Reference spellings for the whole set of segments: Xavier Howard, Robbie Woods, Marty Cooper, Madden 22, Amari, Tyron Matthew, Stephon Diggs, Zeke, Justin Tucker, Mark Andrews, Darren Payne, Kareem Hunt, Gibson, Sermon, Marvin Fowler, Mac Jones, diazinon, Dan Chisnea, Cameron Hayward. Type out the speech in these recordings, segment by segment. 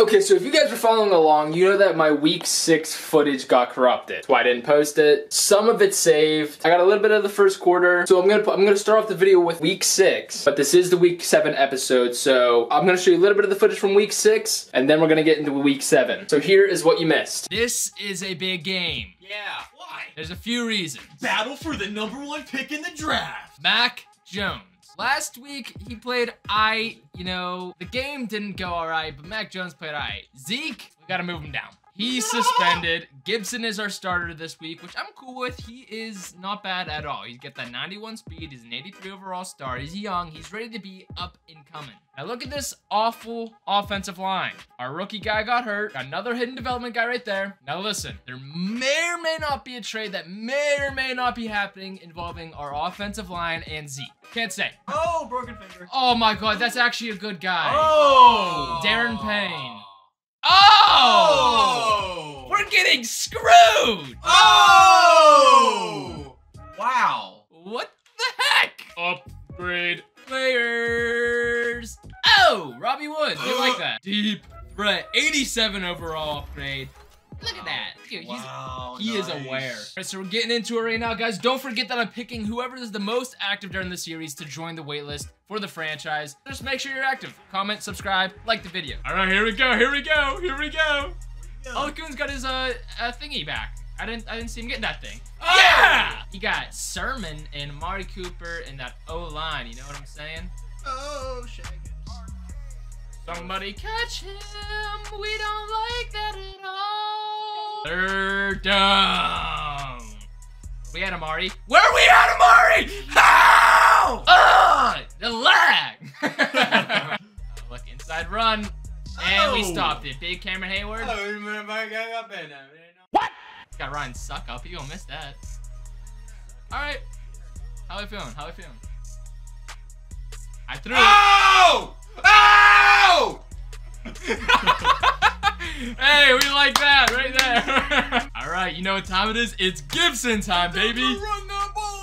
Okay, so if you guys were following along, you know that my week 6 footage got corrupted. That's why I didn't post it. Some of it's saved. I got a little bit of the first quarter, so I'm gonna start off the video with week 6, but this is the week 7 episode, so I'm gonna show you a little bit of the footage from week 6, and then we're gonna get into week 7. So here is what you missed. This is a big game. Yeah, why? There's a few reasons. Battle for the #1 pick in the draft. Mac Jones. Last week, he played the game didn't go all right, but Mac Jones played all right. Zeke, we gotta move him down. He's suspended. Gibson is our starter this week, which I'm cool with. He is not bad at all. He's got that 91 speed. He's an 83 overall star. He's young. He's ready to be up and coming. Now look at this awful offensive line. Our rookie guy got hurt. Another hidden development guy right there. Now listen, there may or may not be a trade that may or may not be happening involving our offensive line and Zeke. Can't say. Oh, broken finger. Oh my God, that's actually a good guy. Oh, Darren Payne. Oh! We're getting screwed! Oh! Wow. What the heck? Upgrade players. Oh! Robbie Woods. You like that. Deep threat. 87 overall upgrade. Look at that. Dude, wow, he is aware. All right, so we're getting into it right now, guys. Don't forget that I'm picking whoever is the most active during the series to join the waitlist for the franchise. Just make sure you're active. Comment, subscribe, like the video. All right, here we go, here we go, here we go. Alcoon's got his thingy back. I didn't see him get that thing. Oh! Yeah! He got Sermon and Marty Cooper and that O-line. You know what I'm saying? Oh, shit. Somebody catch him. We don't like that at all. Third down. We had Amari. Where are we at, Amari? How? Oh, the lag. Look, inside run. And we stopped it. Big Cameron Hayward. What? Got Ryan suck up. You gonna miss that. All right. How are we feeling? How are we feeling? I threw it. Oh! Oh! Hey, we like that right there. All right, you know what time it is? It's Gibson time, baby.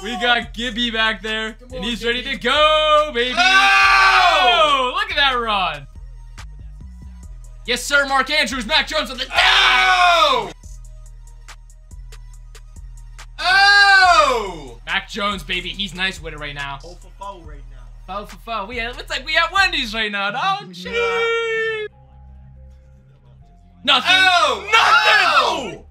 We got Gibby back there, and he's ready to go, baby. Oh! Look at that run. Yes, sir, Mark Andrews, Mac Jones on the down. Oh! Mac Jones, baby, he's nice with it right now. Oh, for foe right now. Foe for foe. It's like we at Wendy's right now, dog. Jeez. Nothing. Oh! Nothing! Oh!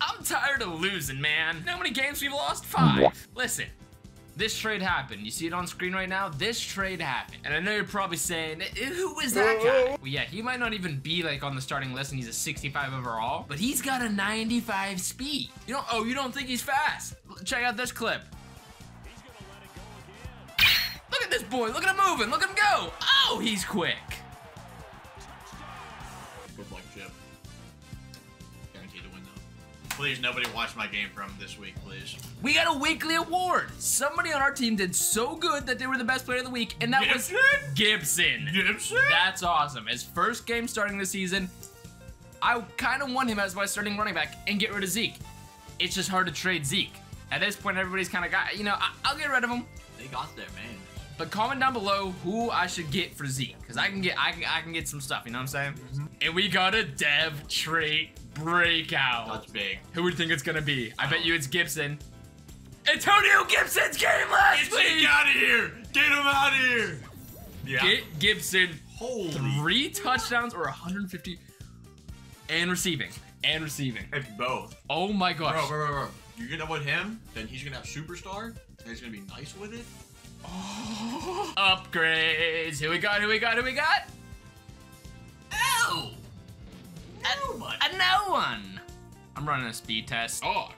I'm tired of losing, man. How many games we've lost? 5. Listen. This trade happened. You see it on screen right now? This trade happened. And I know you're probably saying, who is that guy? Well, yeah, he might not even be like on the starting list and he's a 65 overall, but he's got a 95 speed. You don't think he's fast? Check out this clip. He's gonna let it go again. Look at this boy, look at him moving, look at him go. Oh, he's quick. Good luck, Chip. Guaranteed to win though. Please, nobody watch my game from this week, please. We got a weekly award. Somebody on our team did so good that they were the best player of the week, and that was Gibson. Gibson? That's awesome. His first game starting the season, I kind of want him as my starting running back and get rid of Zeke. It's just hard to trade Zeke. At this point, everybody's kind of got, I'll get rid of him. They got there, man. But comment down below who I should get for Zeke, because I can get some stuff, you know what I'm saying? Mm-hmm. And we got a dev trait breakout. That's big. Who would you think it's gonna be? I bet you it's Gibson. Antonio Gibson's game last week! Get out of here! Get him out of here! Yeah. Get Gibson. Holy 3 touchdowns or 150. And receiving. And receiving. And both. Oh my gosh. Bro. You're gonna with him, then he's gonna have superstar, and he's gonna be nice with it. Oh. Upgrades. Who we got? Oh! No one. I'm running a speed test. Dog.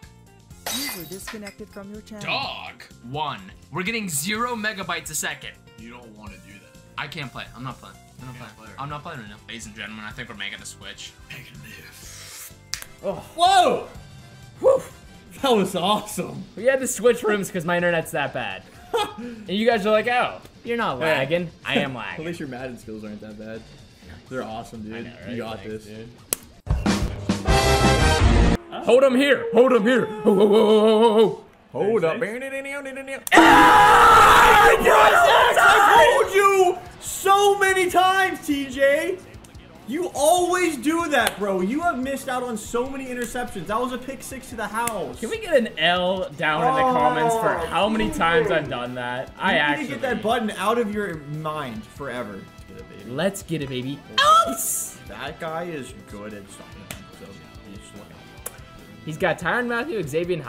You were disconnected from your channel. Dog. 1. We're getting 0 megabytes a second. You don't want to do that. I can't play. I'm not playing. I'm not playing right now. Ladies and gentlemen, I think we're making a switch. Making a move. Oh. Whoa! Whew. That was awesome. We had to switch rooms because my internet's that bad. And you guys are like, oh, you're not lagging. Yeah. I am lagging. At least your Madden skills aren't that bad. They're awesome, dude. Know, right? You got this, dude. Hold him here! Hold him here! Oh, oh, oh, oh, oh, oh. Hold up! Ah! always do that, bro. You have missed out on so many interceptions. That was a pick six to the house. Can we get an L down in the comments for how many times I've done that? I actually need to get that button out of your mind forever. Let's get it, baby. Oops! That guy is good at something. So he's got Tyron Matthew, Xavier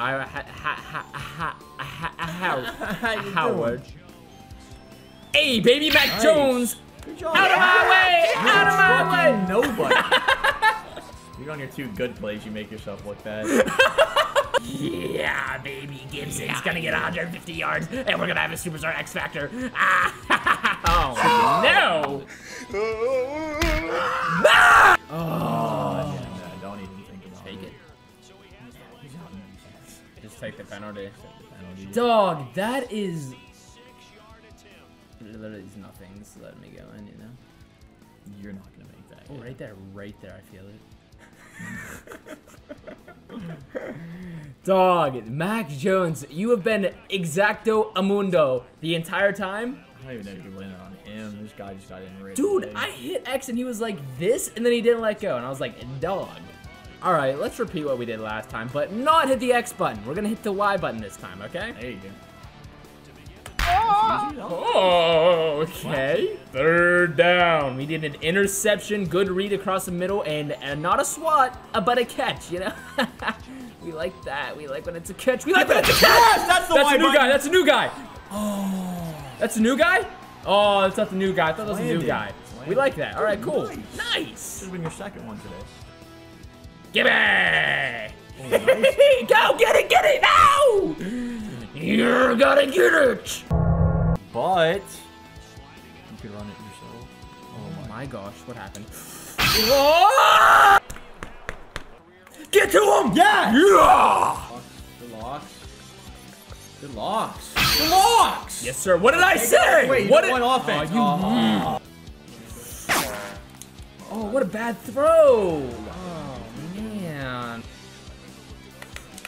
Howard. Hey, baby, Mac Jones. Out of my way! Out of my way! Nobody. You're on your two good plays. You make yourself look bad. Yeah, baby, Gibson's gonna get 150 yards, and we're gonna have a superstar X Factor. Oh no! Oh, yeah, don't even think about it. Take it. Just take the penalty. Dog, that is. It literally is nothing. Just let me go in, you know? You're not going to make that. Oh, yet. Right there. I feel it. Dog, Mac Jones, you have been exacto amundo the entire time. I don't even know if you landed on him. This guy just got in right Dude, away. I hit X and he was like this, and then he didn't let go. And I was like, dog. All right, let's repeat what we did last time, but not hit the X button. We're going to hit the Y button this time, okay? There you go. Oh, okay. Third down. We did an interception, good read across the middle, and not a swat, but a catch, you know? We like that. We like when it's a catch. We like when it's a catch! That's a new guy. That's a new guy. Oh. That's a new guy? Oh, that's not the new guy. I thought that was a new guy. We like that. All right, cool. Nice. This has been your second one today. Gimme! Oh, nice. Go, get it, now! You're gonna get it! But you could run it yourself. Oh my gosh, what happened? Oh! Get to him! Yeah! Yeah! Good locks. Good locks. Good locks! Yes, sir. What did I say? Wait, what an offense. Oh, what a bad throw. Oh, man.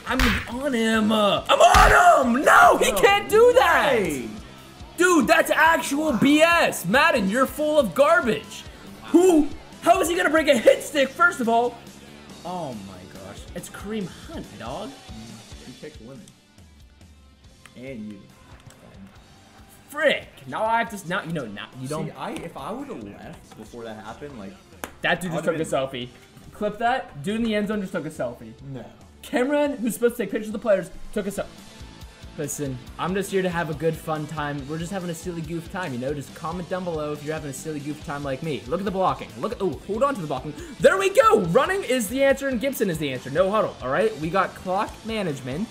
I'm on him. I'm on him! No, he can't do that! Right. Dude, that's actual BS. Madden, you're full of garbage. How is he gonna break a hit stick, first of all? Oh my gosh. It's Kareem Hunt, dog. You picked women. And you. Frick. Now I have to, now you don't. See, if I would've left before that happened, like. That dude just took a selfie. Clip that. Dude in the end zone just took a selfie. No. Cameron, who's supposed to take pictures of the players, took a selfie. Listen, I'm just here to have a good, fun time. We're just having a silly goof time, you know? Just comment down below if you're having a silly goof time like me. Look at the blocking. Look at, oh, hold on to the blocking. There we go! Running is the answer and Gibson is the answer. No huddle, all right? We got clock management.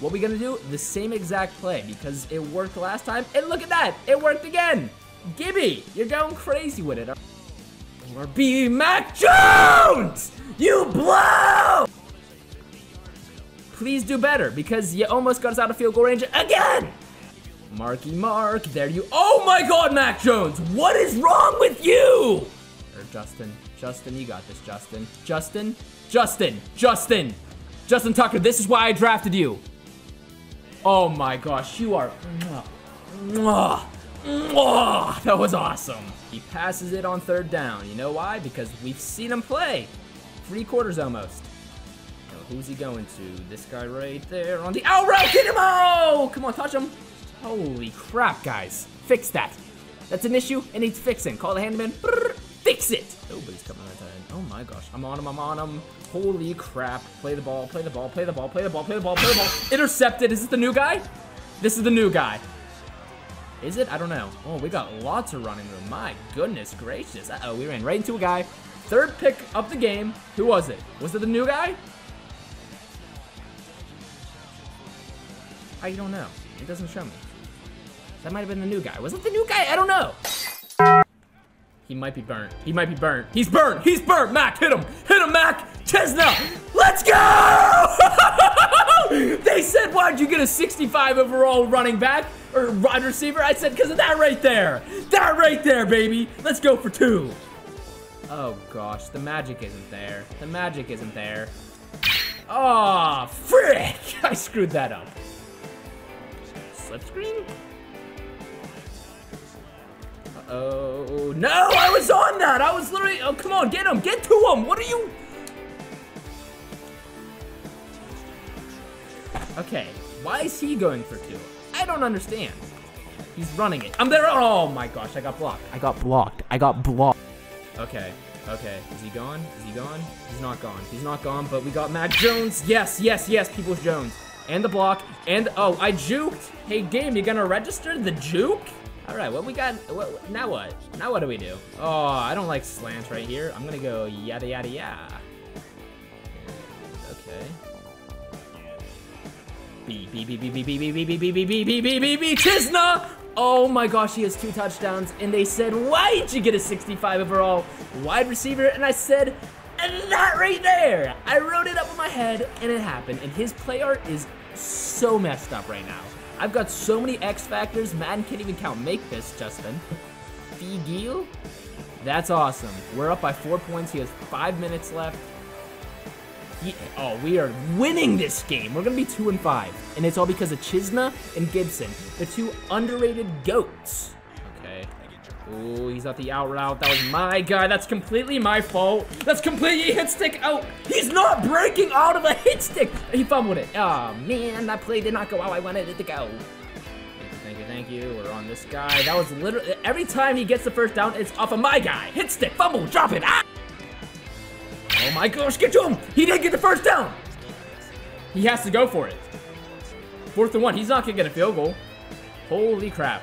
What we gonna do? The same exact play because it worked last time. And look at that! It worked again! Gibby, you're going crazy with it. Or be Mac Jones! You blow! Please do better, because you almost got us out of field goal range again! Marky Mark, there you- Oh my god, Mac Jones! What is wrong with you? Or Justin. Justin, you got this, Justin. Justin? Justin! Justin! Justin Tucker, this is why I drafted you. Oh my gosh, you are- That was awesome. He passes it on third down. You know why? Because we've seen him play. Three quarters almost. Who's he going to? This guy right there on the out route. Get him! Oh, come on, touch him! Holy crap, guys! Fix that. That's an issue. It needs fixing. Call the handyman. Brrr, fix it. Nobody's coming at that end. Oh my gosh! I'm on him. I'm on him. Holy crap! Play the ball. Play the ball. Play the ball. Play the ball. Play the ball. Play the ball. Intercepted. Is this the new guy? This is the new guy. Is it? I don't know. Oh, we got lots of running room. My goodness gracious! Uh oh, we ran right into a guy. Third pick of the game. Who was it? Was it the new guy? I don't know. It doesn't show me. That might have been the new guy. Was it the new guy? I don't know. He might be burnt. He might be burnt. He's burnt. He's burnt. Mac, hit him. Hit him, Mac. Chisnea. Let's go. They said, why'd you get a 65 overall running back or wide receiver? I said, because of that right there. That right there, baby. Let's go for two. Oh, gosh. The magic isn't there. The magic isn't there. Oh, frick. I screwed that up. Slip screen? Uh-oh. No! I was on that. I was literally, oh, come on, get him. Get to him. What are you? Okay, why is he going for two? I don't understand. He's running it. I'm there. Oh my gosh, I got blocked. I got blocked. I got blocked. Okay. Okay, is he gone? Is he gone? He's not gone. He's not gone, but we got Mac Jones. Yes, yes, yes, People's Jones. And the block, and oh, I juked. Hey, game, you gonna register the juke? All right, what we got, what, now what? Now what do we do? Oh, I don't like slants right here. I'm gonna go yada, yada, yada. Okay. B, B, B, B, B, B, B, B, B, B, B, B, B, B, B, B, Chisnea! Oh my gosh, he has 2 touchdowns, and they said, why did you get a 65 overall wide receiver? And I said, and that right there. I wrote it up in my head, and it happened. And his play art is so messed up right now. I've got so many X factors. Madden can't even count. Make this, Justin. Figil? That's awesome. We're up by 4 points. He has 5 minutes left. Oh, we are winning this game. We're going to be 2-5, and it's all because of Chisnea and Gibson, the 2 underrated GOATs. Okay. Ooh, he's at the out route. That was my guy. That's completely my fault. That's completely hit stick out. He's not breaking out of a hit stick. He fumbled it. Oh, man, that play did not go how I wanted it to go. Thank you, thank you, thank you. We're on this guy. That was literally, every time he gets the first down, it's off of my guy. Hit stick, fumble, drop it. Ah! Oh my gosh, get to him! He didn't get the first down! He has to go for it. 4th and 1, he's not gonna get a field goal. Holy crap.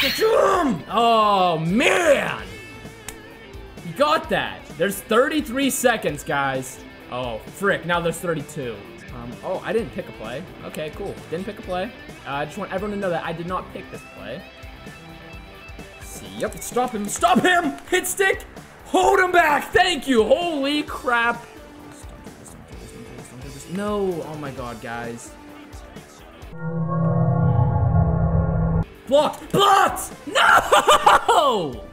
Get to him! Oh man! He got that. There's 33 seconds, guys. Oh, frick, now there's 32. Oh, I didn't pick a play. Okay, cool, didn't pick a play. I just want everyone to know that I did not pick this play. Yep, stop him, stop him! Hit stick! Hold him back! Thank you! Holy crap! No, oh my god, guys. Blocked! Blocked! No!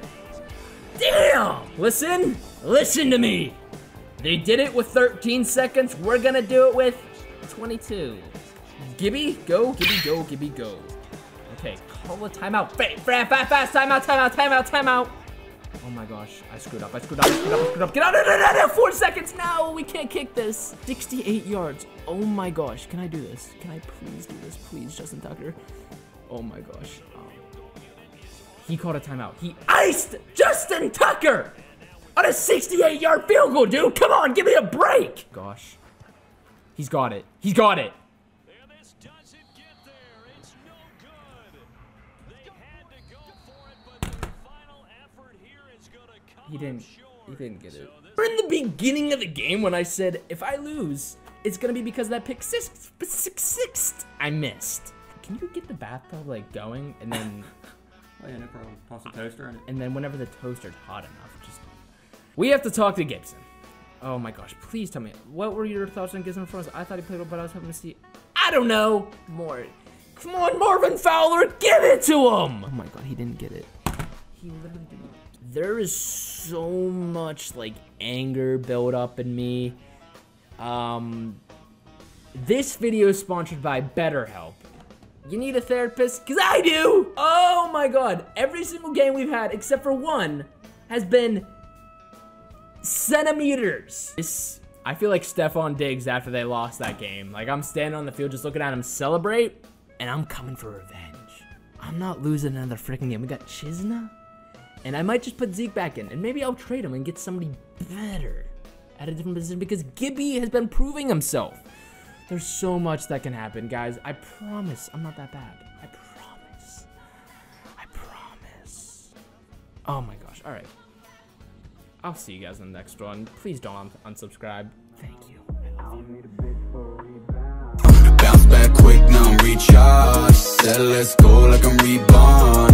Damn! Listen, listen to me. They did it with 13 seconds, we're gonna do it with 22. Gibby, go, Gibby, go, Gibby, go. Okay, call a timeout. Fast, timeout. Oh my gosh, I screwed up. Get out of there, 4 seconds now. We can't kick this. 68 yards. Oh my gosh, can I do this? Can I please do this? Please, Justin Tucker. Oh my gosh. He called a timeout. He iced Justin Tucker on a 68-yard field goal, dude. Come on, give me a break. Gosh, he's got it. He's got it. He didn't get it. We're in the beginning of the game when I said, if I lose, it's gonna be because of that pick six I missed. Can you get the bathtub like going and then? Oh yeah, no problem. Toss the toaster in it. And then whenever the toaster's hot enough, just. We have to talk to Gibson. Oh my gosh! Please tell me what were your thoughts on Gibson for us? I thought he played well, but I was hoping to see. I don't know more. Come on, Marvin Fowler, give it to him! Oh my god, he didn't get it. He literally didn't. There is so much like anger built up in me. This video is sponsored by BetterHelp. You need a therapist? Cause I do! Oh my god, every single game we've had except for one has been centimeters. I feel like Stephon Diggs after they lost that game. Like I'm standing on the field just looking at him celebrate and I'm coming for revenge. I'm not losing another freaking game. We got Chisnea. And I might just put Zeke back in, and maybe I'll trade him and get somebody better at a different position because Gibby has been proving himself. There's so much that can happen, guys. I promise I'm not that bad. I promise. I promise. Oh my gosh. All right. I'll see you guys in the next one. Please don't unsubscribe. Thank you. I love you. Bounce back quick, now recharge. Let's go like I'm reborn.